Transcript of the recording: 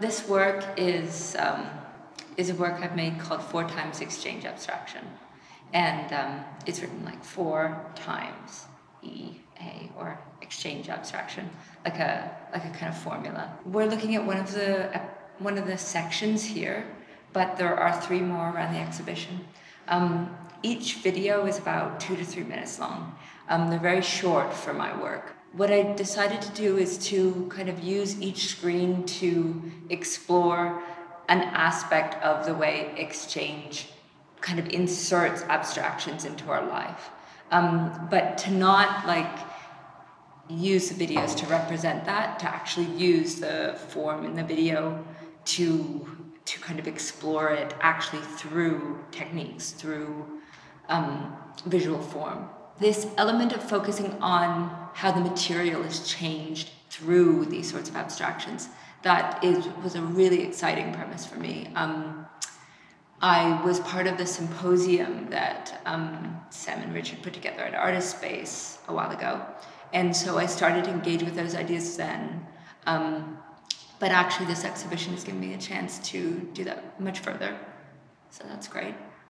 This work is a work I've made called Four Times Exchange Abstraction. And it's written like 4 times EA, or exchange abstraction, like a kind of formula. We're looking at one of the sections here, but there are 3 more around the exhibition. Each video is about 2 to 3 minutes long. They're very short for my work. What I decided to do is to kind of use each screen to explore an aspect of the way exchange kind of inserts abstractions into our life. But to not like use the videos to represent that, to actually use the form in the video to kind of explore it actually through techniques, through visual form. This element of focusing on how the material is changed through these sorts of abstractions, that was a really exciting premise for me. I was part of the symposium that Sam and Richard put together at Artist Space a while ago. And so I started to engage with those ideas then. But actually this exhibition has given me a chance to do that much further. So that's great.